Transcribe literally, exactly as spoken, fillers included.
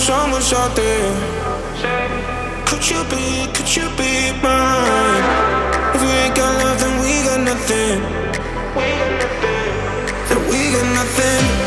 someone's out there. Could you be, could you be mine? If we ain't got love, then we got nothing. Then we got nothing.